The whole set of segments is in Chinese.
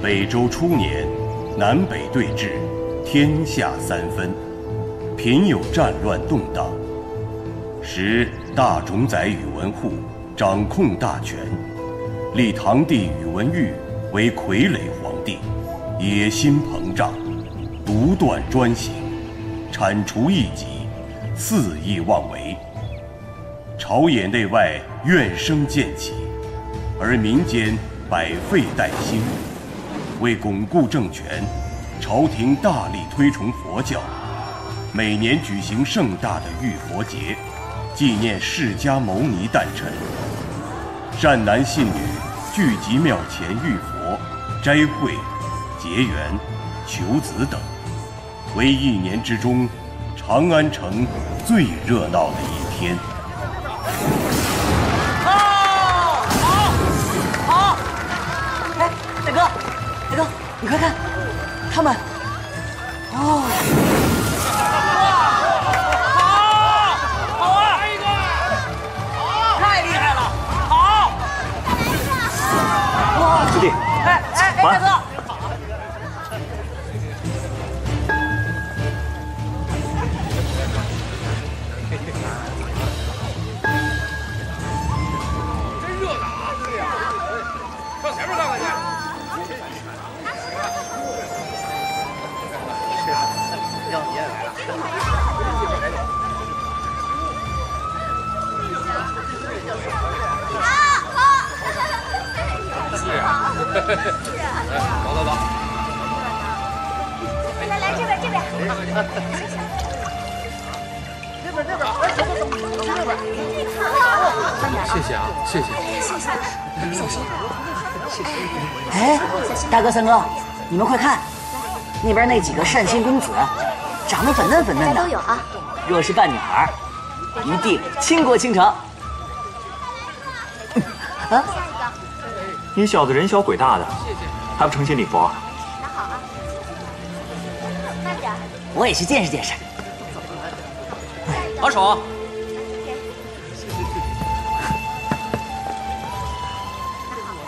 北周初年，南北对峙，天下三分，频有战乱动荡，时大冢宰宇文护掌控大权，立堂弟宇文毓为傀儡皇帝，野心膨胀，独断专行，铲除异己，肆意妄为。 朝野内外怨声渐起，而民间百废待兴。为巩固政权，朝廷大力推崇佛教，每年举行盛大的浴佛节，纪念释迦牟尼诞辰。善男信女聚集庙前浴佛、斋会、结缘、求子等，为一年之中长安城最热闹的一天。 大哥，你快看，他们，哦，好啊，一个，好，太厉害了，好，哇，徒弟，大哥，真热闹啊！对呀，上前面看看去。 走，来这边，这边，谢谢。哎，大哥三哥，你们快看，那边那几个善心公子，长得粉嫩粉嫩的，都有啊。若是扮女孩，一定倾国倾城。啊！ 你小子人小鬼大的，还不诚心礼佛啊？拿好啊，慢点。我也去见识见识。把手。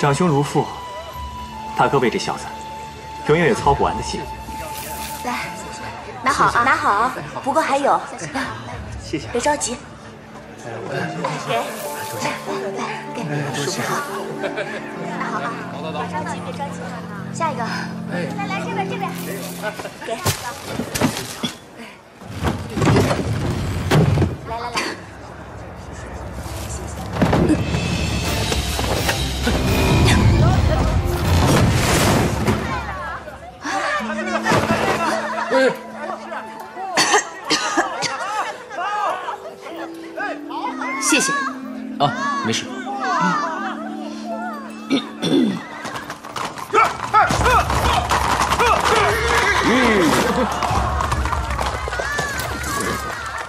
长兄如父，大哥为这小子永远有操不完的心。来，拿好啊，拿好啊。不过还有，谢谢。别着急。给，来，给，数不好。 好啊，马上到，别着急了啊。下一个，来这边，给。来，谢谢。谢谢。啊，没事。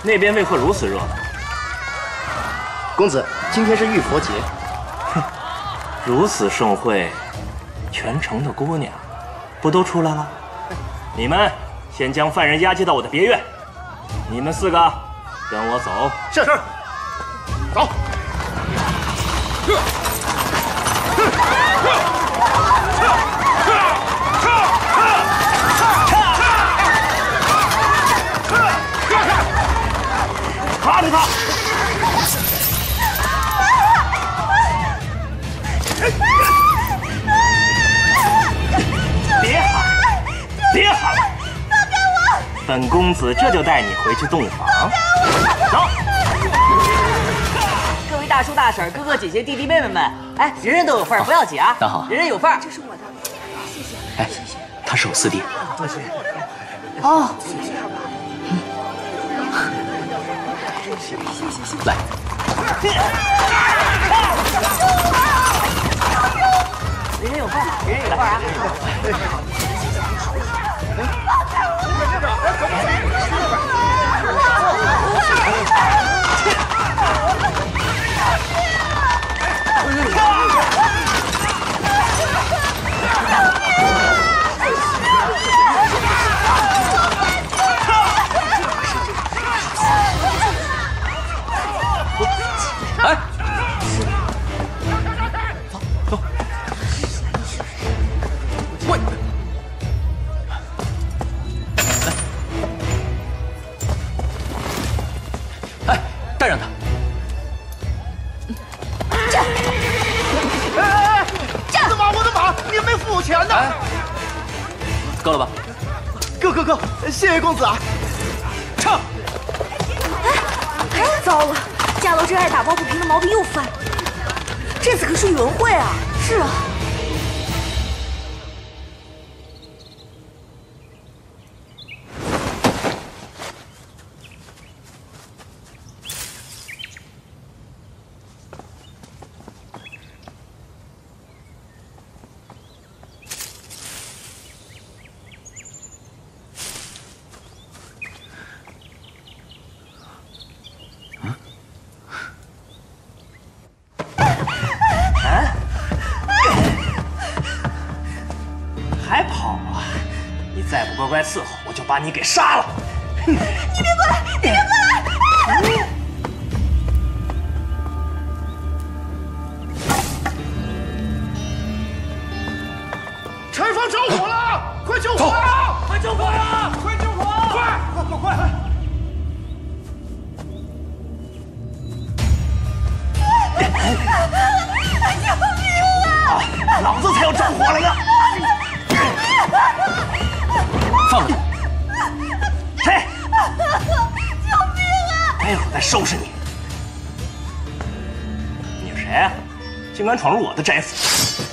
那边为何如此热闹？公子，今天是浴佛节。哼，如此盛会，全城的姑娘不都出来了？你们先将犯人押解到我的别院。你们四个跟我走。是，走。 抓住他！别喊！别喊！放开我！本公子这就带你回去洞房。走！各位大叔大婶、哥哥姐姐、弟弟妹妹们，哎，人人都有份儿，不要挤啊！那好，人人有份儿。这是我的，谢谢。哎，他是我四弟。多谢。哦。 来，人人有份，人人有份啊！放开我！这边，这边。 哎！母钱的。哎、够了吧？够！谢谢公子啊！唱。哎，糟了，伽罗这爱打抱不平的毛病又犯了。这次可是宇文会啊！是啊。 乖乖伺候，我就把你给杀了！你别过来，你别过来！哎、柴房着火了，快救火呀！快救火呀！快救火！快！救命啊！老子才要着火了呢！ 放开！嘿！救命啊！待会儿再收拾你。你是谁啊？竟敢闯入我的宅府！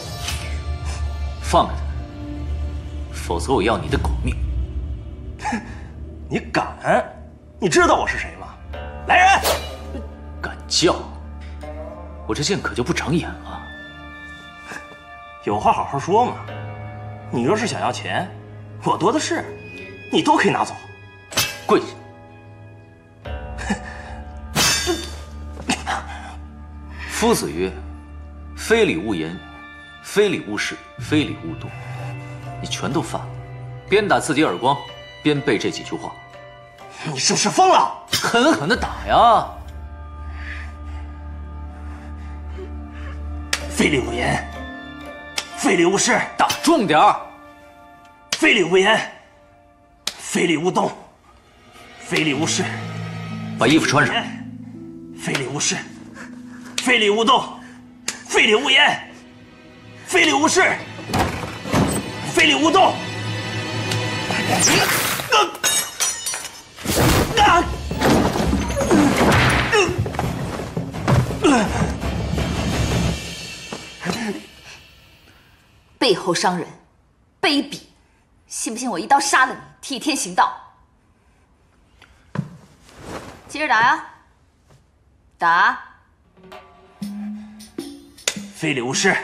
放开他，否则我要你的狗命！哼！你敢？你知道我是谁吗？来人！敢叫？我这剑可就不长眼了。有话好好说嘛。你若是想要钱。 我多的是，你都可以拿走。跪下！夫子曰：“非礼勿言，非礼勿视，非礼勿动。”你全都犯了，边打自己耳光，边背这几句话。你是不是疯了？狠狠的打呀！非礼勿言，非礼勿视，打重点儿。 非礼勿言，非礼勿动，非礼勿视。把衣服穿上。非礼勿视，非礼勿动，非礼勿言，非礼勿视，非礼勿动。背后伤人，卑鄙！ 信不信我一刀杀了你，替天行道？接着打呀，打！非礼勿视，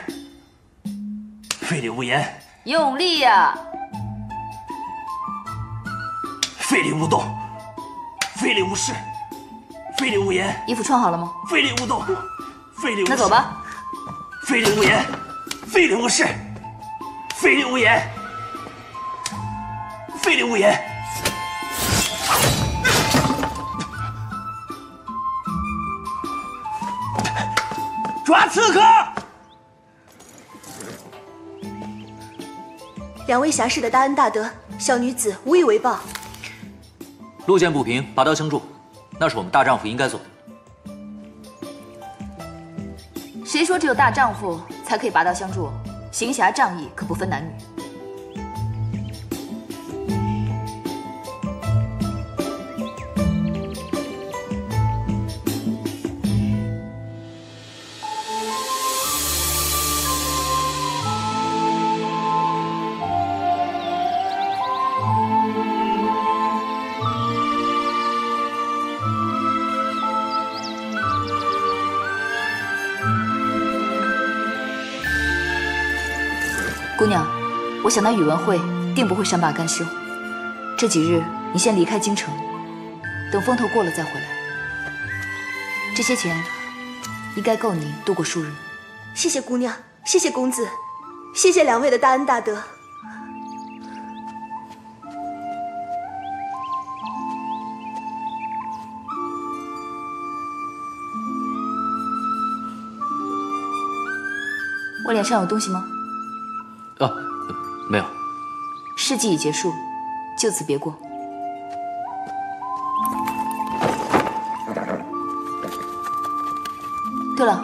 非礼勿言，用力呀！非礼勿动，非礼勿视，非礼勿言。衣服穿好了吗？非礼勿动，非礼勿。那走吧。非礼勿言，非礼勿视，非礼勿言。 非礼勿言。抓刺客！两位侠士的大恩大德，小女子无以为报。路见不平，拔刀相助，那是我们大丈夫应该做的。谁说只有大丈夫才可以拔刀相助？行侠仗义可不分男女。 姑娘，我想那宇文会定不会善罢甘休。这几日你先离开京城，等风头过了再回来。这些钱应该够你度过数日。谢谢姑娘，谢谢公子，谢谢两位的大恩大德。我脸上有东西吗？ 啊，没有。事迹已结束，就此别过。对了，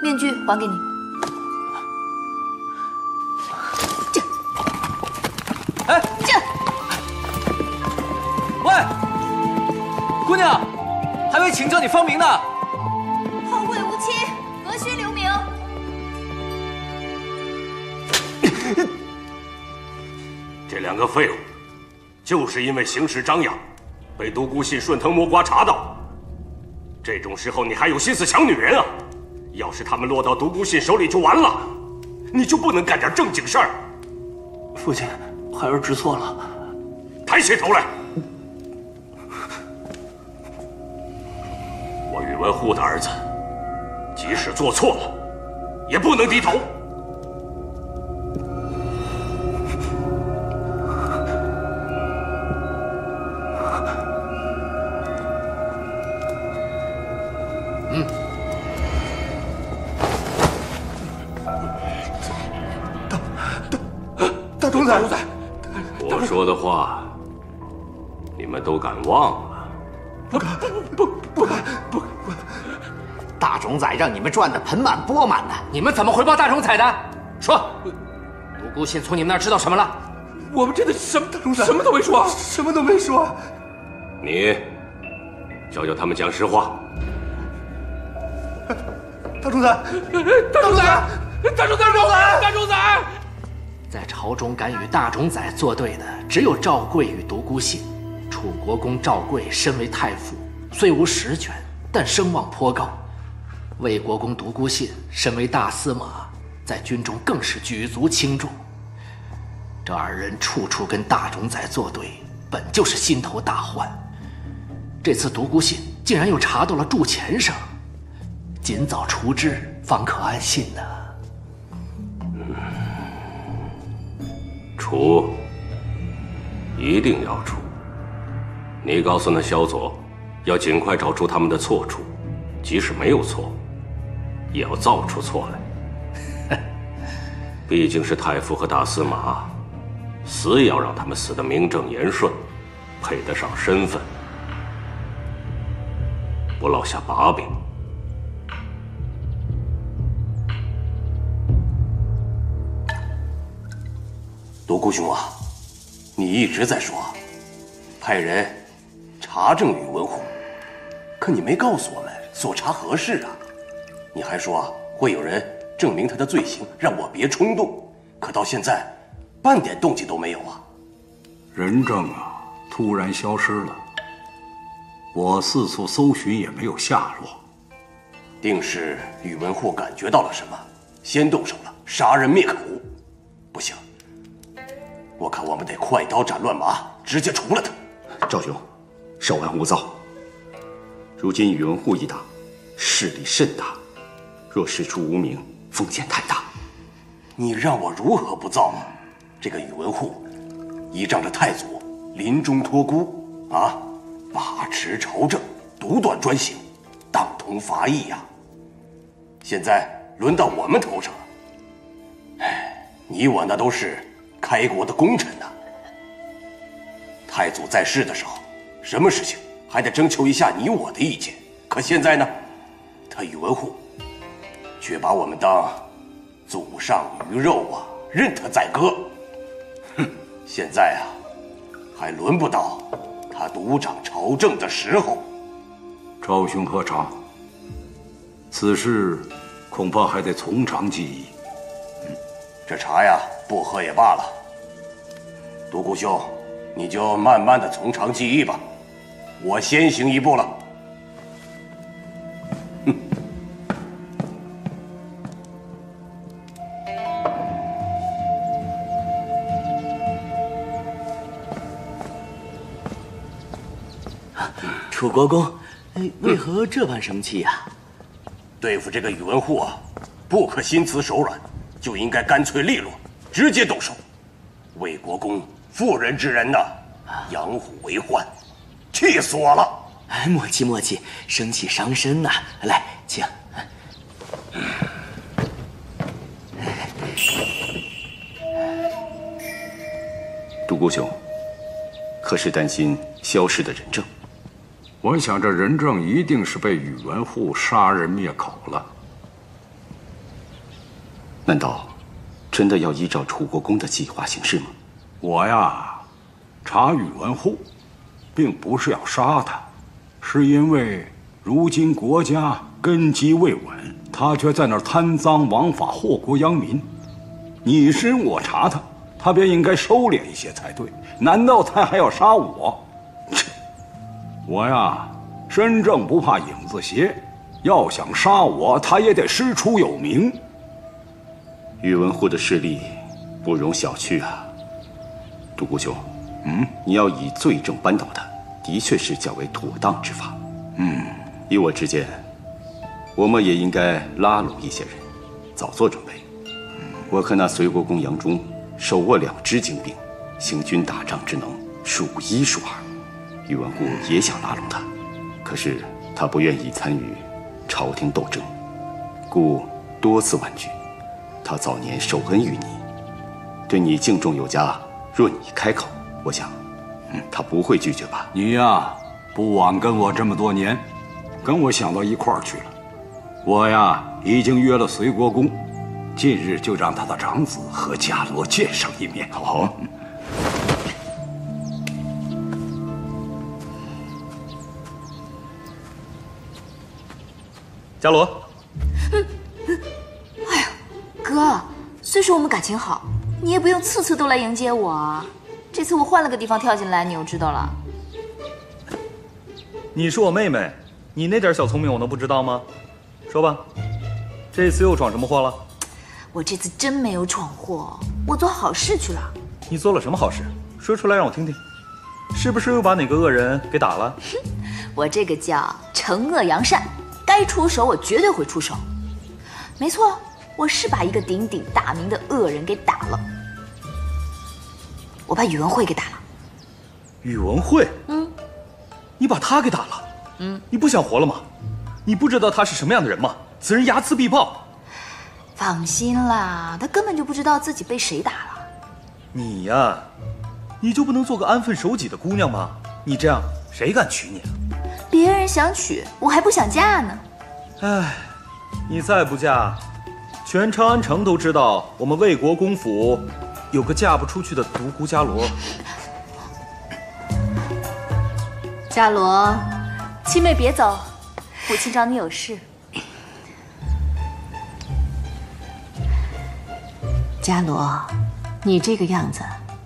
面具还给你。娘，还未请教你芳名呢。后会无期，何须留名？这两个废物，就是因为行事张扬，被独孤信顺藤摸瓜查到。这种时候你还有心思抢女人啊？要是他们落到独孤信手里就完了，你就不能干点正经事儿？父亲，孩儿知错了。抬起头来。 我宇文护的儿子，即使做错了，也不能低头。嗯，大主宰，我说的话，你们都敢忘了？不敢。 大冢宰让你们赚得盆满钵满的，你们怎么回报大冢宰的？说，独孤信从你们那儿知道什么了？我们真的什么都没说，什么都没说。你教他们讲实话。大冢宰！在朝中敢与大冢宰作对的，只有赵贵与独孤信。楚国公赵贵身为太傅，虽无实权，但声望颇高。 魏国公独孤信身为大司马，在军中更是举足轻重。这二人处处跟大冢宰作对，本就是心头大患。这次独孤信竟然又查到了铸钱声，尽早除之，方可安心呐。除，一定要除。你告诉那萧佐，要尽快找出他们的错处，即使没有错。 也要造出错来，毕竟是太傅和大司马，死也要让他们死得名正言顺，配得上身份，不落下把柄。独孤兄啊，你一直在说派人查证宇文护，可你没告诉我们所查何事啊？ 你还说会有人证明他的罪行，让我别冲动。可到现在，半点动静都没有啊！人证啊，突然消失了。我四处搜寻也没有下落，定是宇文护感觉到了什么，先动手了，杀人灭口。不行，我看我们得快刀斩乱麻，直接除了他。赵兄，稍安勿躁。如今宇文护一党势力甚大。 若事出无名，风险太大。你让我如何不造呢？这个宇文护依仗着太祖临终托孤啊，把持朝政，独断专行，党同伐异呀。现在轮到我们头上了。哎，你我那都是开国的功臣呐。太祖在世的时候，什么事情还得征求一下你我的意见。可现在呢，他宇文护。 却把我们当祖上鱼肉啊，任他宰割。哼，现在啊，还轮不到他独掌朝政的时候。赵兄喝茶，此事恐怕还得从长计议。嗯，这茶呀，不喝也罢了。独孤兄，你就慢慢的从长计议吧，我先行一步了。 楚国公，为何这般生气呀？对付这个宇文护啊，不可心慈手软，就应该干脆利落，直接动手。魏国公妇人之仁呐，养虎为患，气死我了！哎，莫气莫气，生气伤身呐。来，请。独孤兄，可是担心消失的人证？ 我想，这人证一定是被宇文护杀人灭口了。难道真的要依照楚国公的计划行事吗？我呀，查宇文护，并不是要杀他，是因为如今国家根基未稳，他却在那儿贪赃枉法、祸国殃民。你审我查他，他便应该收敛一些才对。难道他还要杀我？切！我呀，身正不怕影子斜，要想杀我，他也得师出有名。宇文护的势力不容小觑啊，独孤兄。 你要以罪证扳倒他，的确是较为妥当之法。依我之见，我们也应该拉拢一些人，早做准备。我看那隋国公杨忠手握2支精兵，行军打仗之能数一数二。宇文护也想拉拢他，可是他不愿意参与朝廷斗争，故多次婉拒。他早年受恩于你，对你敬重有加，若你开口。 我想，他不会拒绝吧？你呀，不枉跟我这么多年，跟我想到一块儿去了。我呀，已经约了隋国公，近日就让他的长子和伽罗见上一面。好，伽罗。哎呀，哥，虽说我们感情好，你也不用次次都来迎接我啊。 这次我换了个地方跳进来，你又知道了。你是我妹妹，你那点小聪明我能不知道吗？说吧，这次又闯什么祸了？我这次真没有闯祸，我做好事去了。你做了什么好事？说出来让我听听。是不是又把哪个恶人给打了？我这个叫惩恶扬善，该出手我绝对会出手。没错，我是把一个鼎鼎大名的恶人给打了。 我把宇文慧给打了。宇文慧，你把他给打了，你不想活了吗？你不知道他是什么样的人吗？此人睚眦必报。放心啦，他根本就不知道自己被谁打了。你呀，你就不能做个安分守己的姑娘吗？你这样，谁敢娶你啊？别人想娶，我还不想嫁呢。哎，你再不嫁，全长安城都知道我们魏国公府。 有个嫁不出去的独孤伽罗，伽罗，七妹别走，母亲找你有事。伽罗，你这个样子，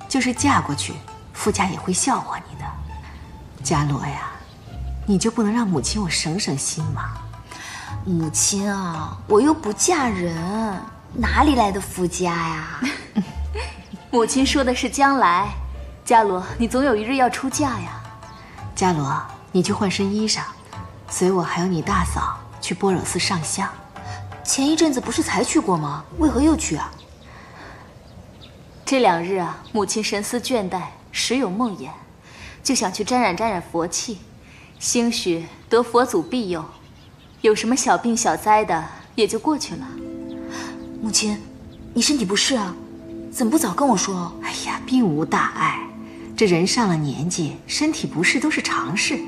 就是嫁过去，夫家也会笑话你的。伽罗呀，你就不能让母亲我省省心吗？母亲啊，我又不嫁人，哪里来的夫家呀？母亲说的是将来，伽罗，你总有一日要出嫁呀。伽罗，你去换身衣裳，随我还有你大嫂去般若寺上香。前一阵子不是才去过吗？为何又去啊？这2日啊，母亲神思倦怠，时有梦魇，就想去沾染沾染佛气，兴许得佛祖庇佑，有什么小病小灾的也就过去了。母亲，你身体不适啊？ 怎么不早跟我说？哎呀，并无大碍，这人上了年纪，身体不适都是常事。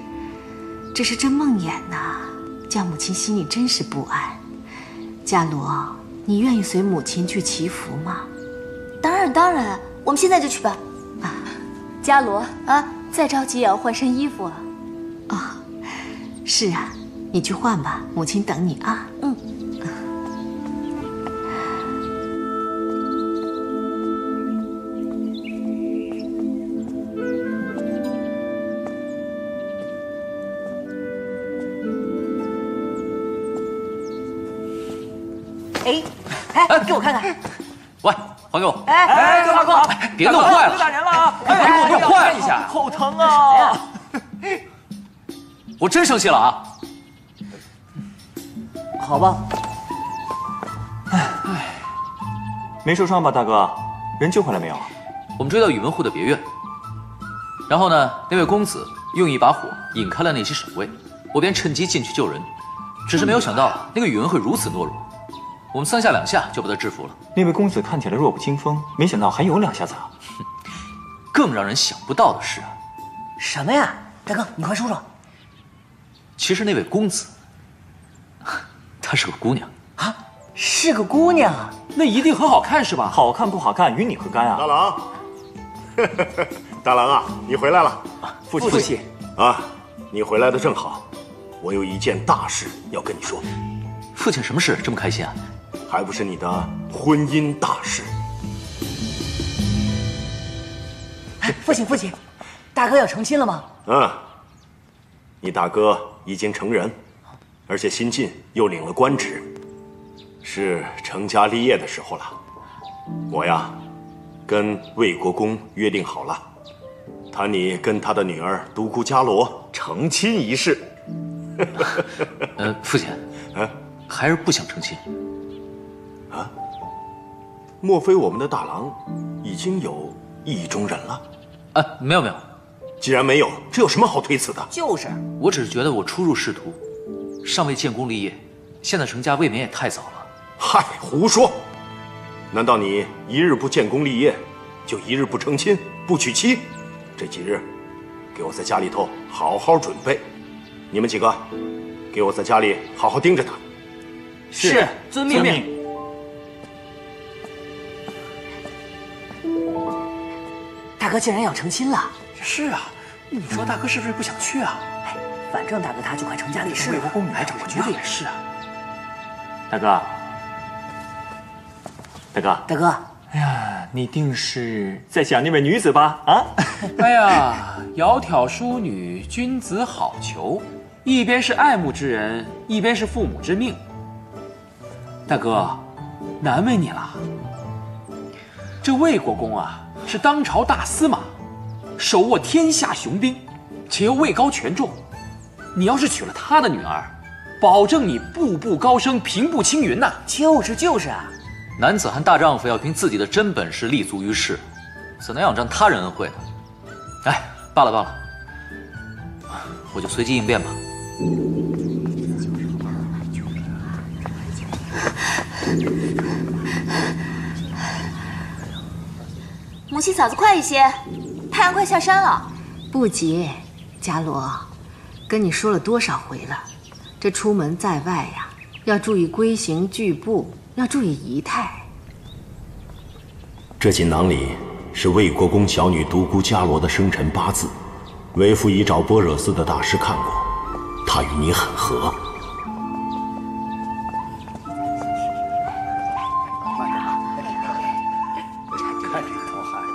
只是这梦魇呐，叫母亲心里真是不安。伽罗，你愿意随母亲去祈福吗？当然，当然，我们现在就去吧。啊，伽罗啊，再着急也要换身衣服啊。哦，是啊，你去换吧，母亲等你啊。嗯。 哎，给我看看！喂，还给我！哎，大哥，别弄坏了！别打人了啊！别给我弄坏了一下！好疼啊！我真生气了啊！好吧。哎，没受伤吧，大哥？人救回来没有？我们追到宇文护的别院，然后呢，那位公子用一把火引开了那些守卫，我便趁机进去救人，只是没有想到那个宇文会如此懦弱。 我们3下2下就把他制服了。那位公子看起来弱不禁风，没想到还有2下子啊！更让人想不到的是，什么呀？大哥，你快说说。其实那位公子，她是个姑娘啊，是个姑娘啊，那一定很好看是吧？好看不好看，与你何干啊？大郎，大郎啊，你回来了，父亲啊，你回来的正好。我有一件大事要跟你说。父亲什么事这么开心啊？还不是你的婚姻大事。哎，父亲，大哥要成亲了吗？嗯，你大哥已经成人，而且新晋又领了官职，是成家立业的时候了。我呀，跟魏国公约定好了。 谈你跟他的女儿独孤伽罗成亲一事。父亲，孩儿不想成亲。啊？莫非我们的大郎已经有意中人了？啊，没有。既然没有，这有什么好推辞的？就是，我只是觉得我初入仕途，尚未建功立业，现在成家未免也太早了。嗨，胡说！难道你一日不建功立业，就一日不成亲、不娶妻？ 这几日，给我在家里头好好准备。你们几个，给我在家里好好盯着他。是，遵命。大哥竟然要成亲了。是啊，你说大哥是不是不想去啊？哎，反正大哥他就快成家立室了。魏国公女来找我绝对也是啊。大哥。 哎呀，你定是在想那位女子吧？啊！哎呀，窈窕淑女，君子好逑。一边是爱慕之人，一边是父母之命。大哥，难为你了。这魏国公啊，是当朝大司马，手握天下雄兵，且又位高权重。你要是娶了他的女儿，保证你步步高升，平步青云呐！就是啊。 男子汉大丈夫要凭自己的真本事立足于世，怎能仰仗他人恩惠呢？哎，罢了，我就随机应变吧。母亲，嫂子快一些，太阳快下山了。不急，伽罗，跟你说了多少回了，这出门在外呀，要注意规行矩步。 要注意仪态。这锦囊里是魏国公小女独孤伽罗的生辰八字，为父已找般若寺的大师看过，他与你很合。看这个头孩子。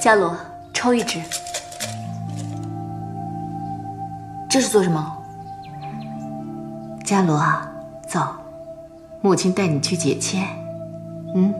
伽罗，抽一支。这是做什么？伽罗，走，母亲带你去解签。嗯。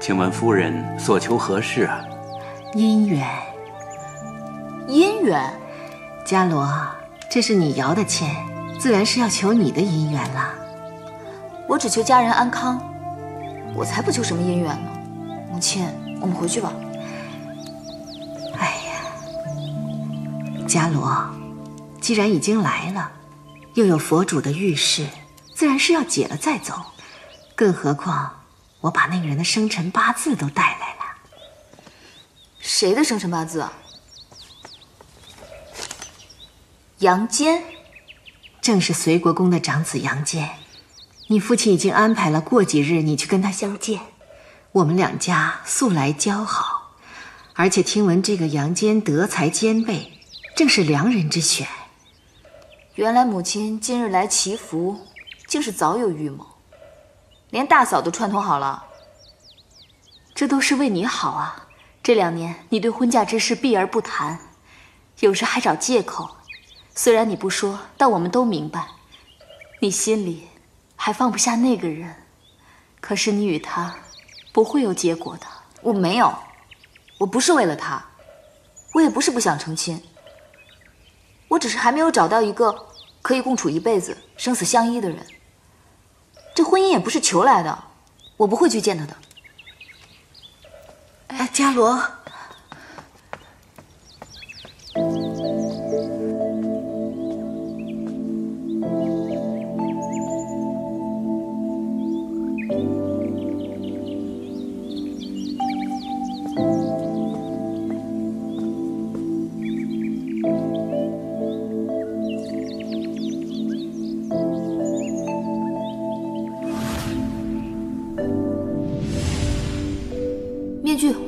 请问夫人所求何事啊？姻缘，伽罗，这是你摇的签，自然是要求你的姻缘了。我只求家人安康，我才不求什么姻缘呢。母亲，我们回去吧。哎呀，伽罗，既然已经来了，又有佛主的预示，自然是要解了再走，更何况。 我把那个人的生辰八字都带来了。谁的生辰八字啊？杨坚，正是隋国公的长子杨坚。你父亲已经安排了，过几日你去跟他相见。我们两家素来交好，而且听闻这个杨坚德才兼备，正是良人之选。原来母亲今日来祈福，竟是早有预谋，连大嫂都串通好了。这都是为你好啊！这2年你对婚嫁之事避而不谈，有时还找借口。虽然你不说，但我们都明白，你心里还放不下那个人。可是你与他不会有结果的。我没有，我不是为了他，我也不是不想成亲，我只是还没有找到一个可以共处一辈子、生死相依的人。这婚姻也不是求来的，我不会去见他的。哎，伽罗，还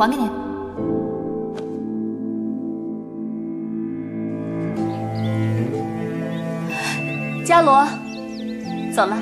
给你。伽罗，走了。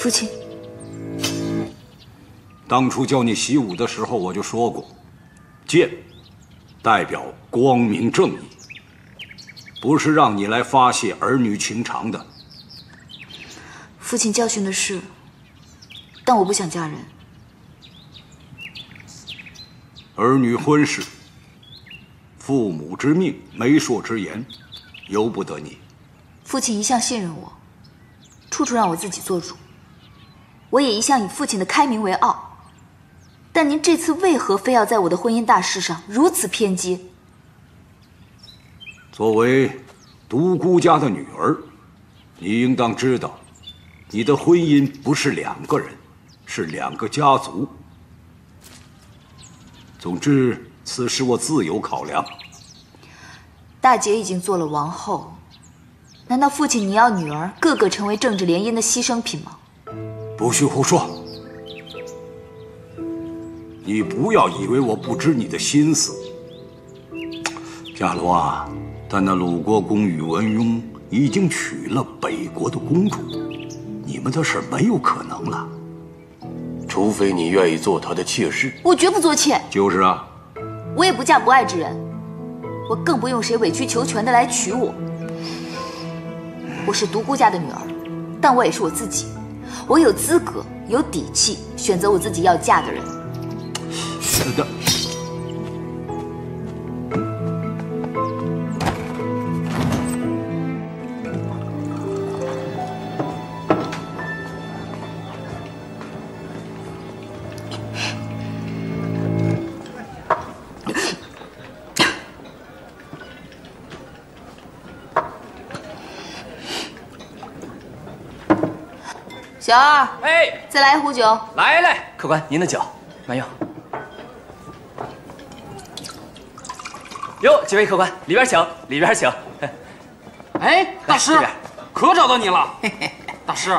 父亲，当初教你习武的时候，我就说过，剑代表光明正义，不是让你来发泄儿女情长的。父亲教训的是，但我不想嫁人。儿女婚事，父母之命，媒妁之言，由不得你。父亲一向信任我，处处让我自己做主。我也一向以父亲的开明为傲，但您这次为何非要在我的婚姻大事上如此偏激？作为独孤家的女儿，你应当知道，你的婚姻不是2个人，是2个家族。总之，此事我自有考量。大姐已经做了王后，难道父亲你要女儿个个成为政治联姻的牺牲品吗？不许胡说！你不要以为我不知你的心思，伽罗啊！但那鲁国公宇文邕已经娶了北国的公主，你们的事没有可能了，除非你愿意做他的妾室。我绝不做妾。就是啊，我也不嫁不爱之人，我更不用谁委曲求全的来娶我。我是独孤家的女儿，但我也是我自己。我有资格、有底气选择我自己要嫁的人。是的。小二，哎，再来一壶酒。来来，客官，您的酒，慢用。哟，几位客官，里边请，里边请。哎，大师，可找到你了。大师，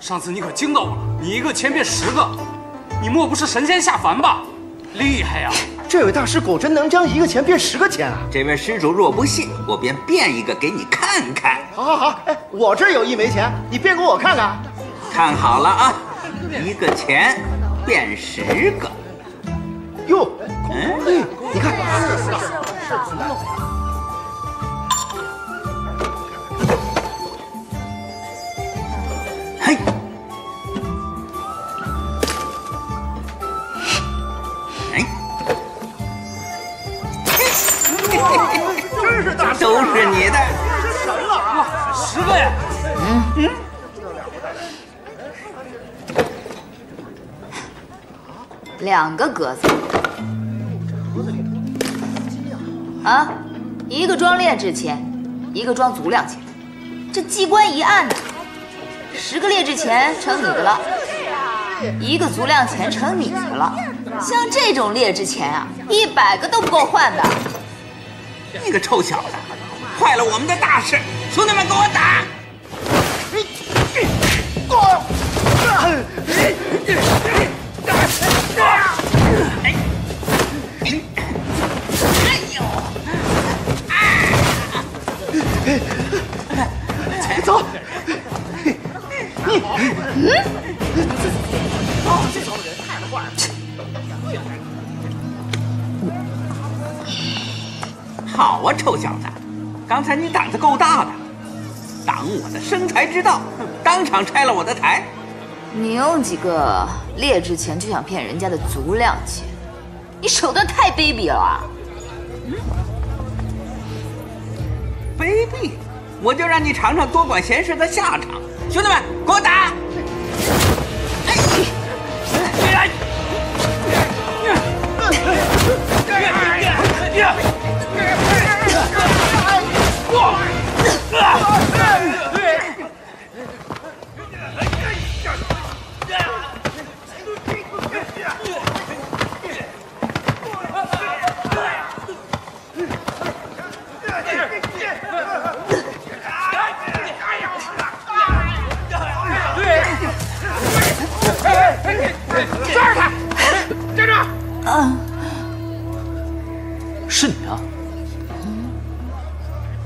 上次你可惊到我了，你一个千遍10个，你莫不是神仙下凡吧？厉害呀！这位大师果真能将一个钱变10个钱啊！这位施主若不信，我便变一个给你看看。好，好，好，哎，我这有一枚钱，你变给我看看。看好了啊，1个钱变10个。哟，嗯，你看，嘿，哎，真是大，都是你的。两个格子。啊，一个装劣质钱，一个装足量钱。这机关一按呢，10个劣质钱成你的了，一个足量钱成你的了。像这种劣质钱啊，100个都不够换的。你个臭小子，坏了我们的大事！兄弟们，给我打！ 走！这种人太坏了！好啊，臭小子，刚才你胆子够大的，挡我的生财之道，当场拆了我的台。你用几个劣质钱就想骗人家的足量钱，你手段太卑鄙了啊！卑鄙！ 我就让你尝尝多管闲事的下场！兄弟们，给我打！抓住他！站住！啊，是你啊！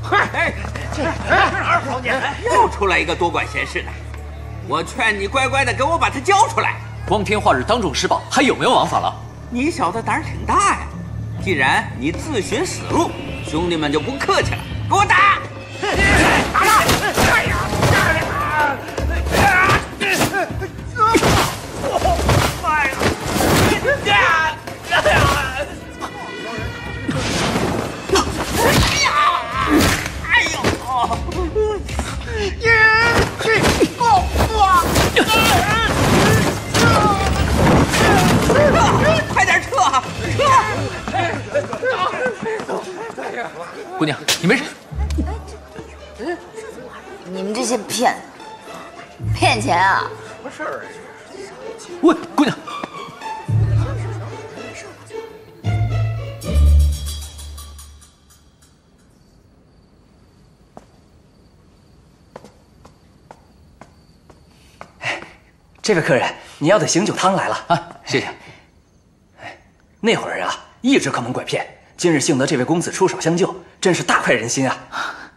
嗨，2号年又出来一个多管闲事的，我劝你乖乖的给我把他交出来。光天化日当众施暴，还有没有王法了？你小子胆儿挺大呀！既然你自寻死路，兄弟们就不客气了，给我打！打他！ 快点撤！姑娘，你没事。你们这些骗钱啊！什么事儿？喂，姑娘。 这位客人，你要的醒酒汤来了啊！谢谢。哎，那伙人啊，一直坑蒙拐骗，今日幸得这位公子出手相救，真是大快人心啊！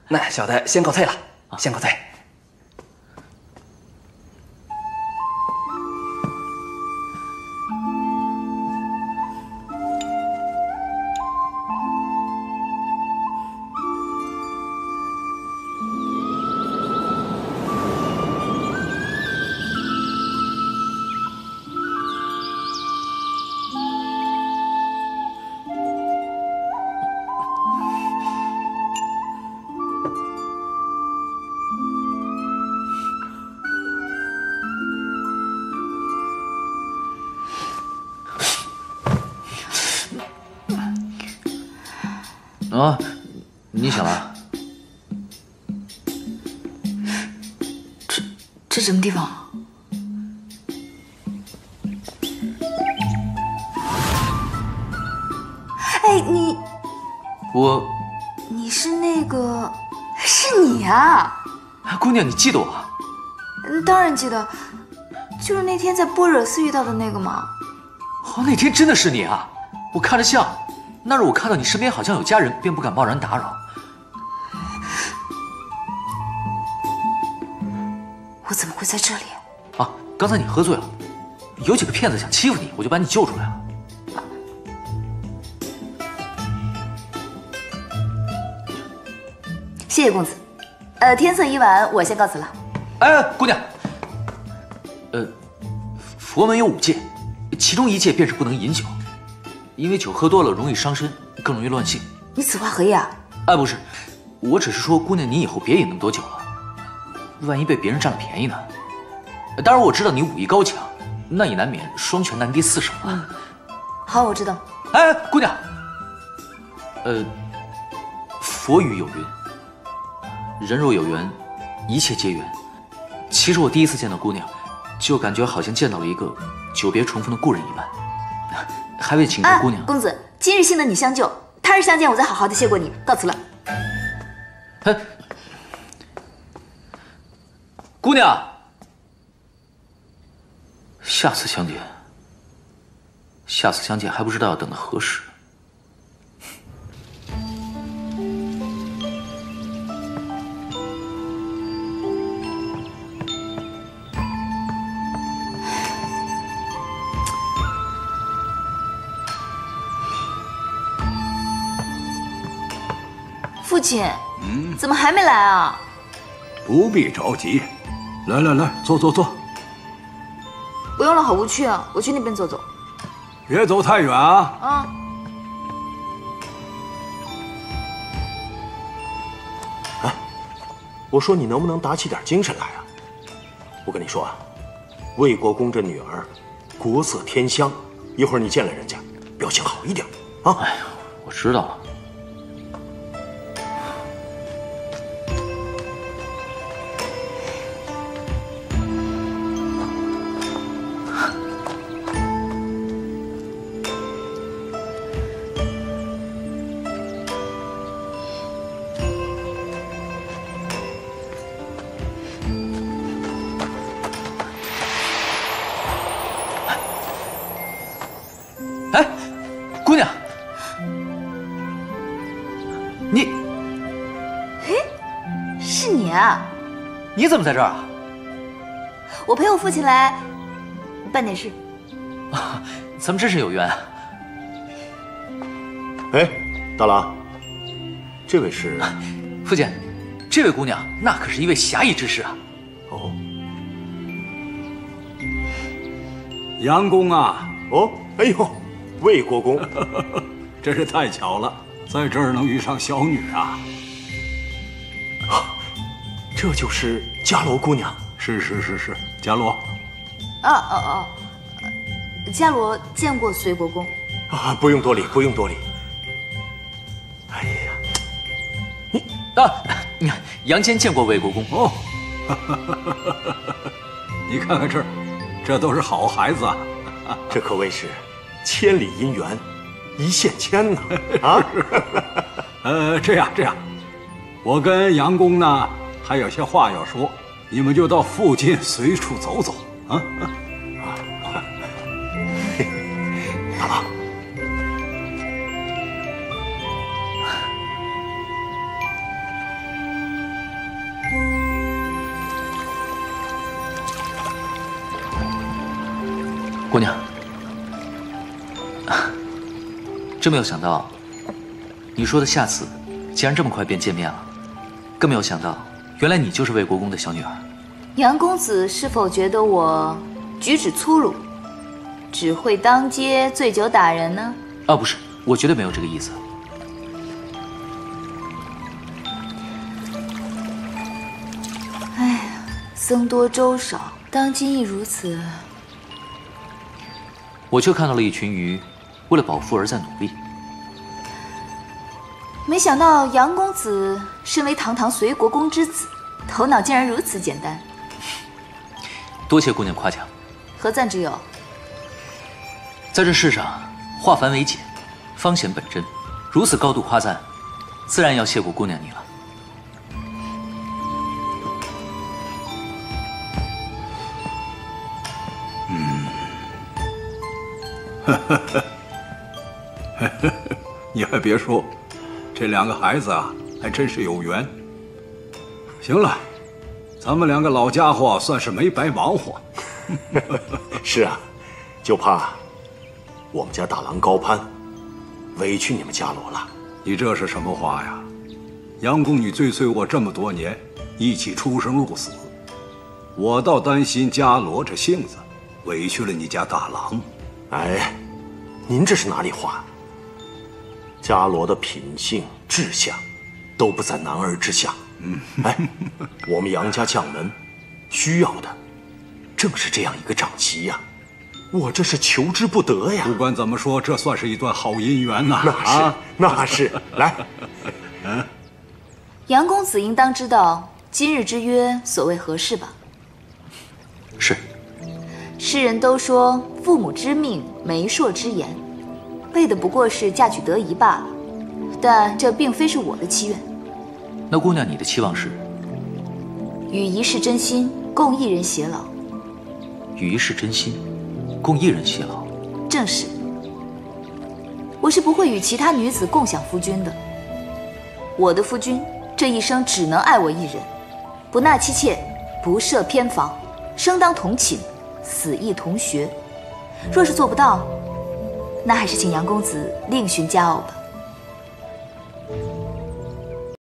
那小的先告退了，先告退。啊，你醒了？这什么地方啊？哎，你是那个，是你啊！姑娘，你记得我？当然记得，就是那天在般若寺遇到的那个嘛。哦，那天真的是你啊！我看着像。 那日我看到你身边好像有家人，便不敢贸然打扰。我怎么会在这里？啊，刚才你喝醉了，有几个骗子想欺负你，我就把你救出来了。谢谢公子。天色已晚，我先告辞了。哎，姑娘。佛门有5戒，其中一戒便是不能饮酒。 因为酒喝多了容易伤身，更容易乱性。你此话何意啊？哎，不是，我只是说，姑娘，你以后别饮那么多酒了，万一被别人占了便宜呢？当然我知道你武艺高强，那也难免双拳难敌四手啊。好，我知道。哎，姑娘，佛语有云，人若有缘，一切皆缘。其实我第一次见到姑娘，就感觉好像见到了一个久别重逢的故人一般。还未请教姑娘，公子，今日幸得你相救，他日相见，我再好好的谢过你。告辞了。哎，姑娘。 下次相见，下次相见还不知道要等到何时。父亲，怎么还没来啊？不必着急，来来来，坐坐坐。 不用了，好无趣啊！我去那边走走。别走太远啊！啊。哎，我说你能不能打起点精神来啊？我跟你说啊，魏国公这女儿，国色天香。一会儿你见了人家，表现好一点啊！哎呀，我知道了。 你怎么在这儿啊？我陪我父亲来办点事。啊，咱们真是有缘啊！哎，大郎，这位是？父亲，这位姑娘那可是一位侠义之士啊！哦，杨公啊！哦，哎呦，魏国公，真是太巧了，在这儿能遇上小女啊！ 这就是伽罗姑娘，是，伽罗。伽罗见过隋国公。啊，不用多礼，不用多礼。哎呀，你啊，杨坚见过魏国公哦。你看看这儿，这都是好孩子啊，这可谓是千里姻缘，一线牵呐。啊，这样，我跟杨公呢。 还有些话要说，你们就到附近随处走走啊！大郎，姑娘，真没有想到，你说的下次，竟然这么快便见面了，更没有想到。 原来你就是魏国公的小女儿，杨公子是否觉得我举止粗鲁，只会当街醉酒打人呢？啊，不是，我绝对没有这个意思。哎呀，僧多粥少，当今亦如此。我却看到了一群鱼，为了饱腹而在努力。 没想到杨公子身为堂堂隋国公之子，头脑竟然如此简单。多谢姑娘夸奖，何赞之有？在这世上，化繁为简，方显本真。如此高度夸赞，自然要谢过姑娘你了。你还别说。 这两个孩子啊，还真是有缘。行了，咱们两个老家伙算是没白忙活。是啊，就怕我们家大郎高攀，委屈你们伽罗了。你这是什么话呀？杨宫女追随我这么多年，一起出生入死，我倒担心伽罗这性子，委屈了你家大郎。哎，您这是哪里话？ 伽罗的品性、志向，都不在男儿之下。哎，我们杨家将门需要的，正是这样一个长期呀、啊，我这是求之不得呀。不管怎么说，这算是一段好姻缘呐、啊。那是，来，嗯，杨公子应当知道今日之约所谓何事吧？是。世人都说父母之命，媒妁之言，为的不过是嫁娶得宜罢了。但这并非是我的期愿。那姑娘，你的期望是？与一世真心，共一人偕老。与一世真心，共一人偕老。正是。我是不会与其他女子共享夫君的。我的夫君这一生只能爱我一人，不纳妻妾，不设偏房，生当同寝，死亦同穴。若是做不到，那还是请杨公子另寻佳偶吧。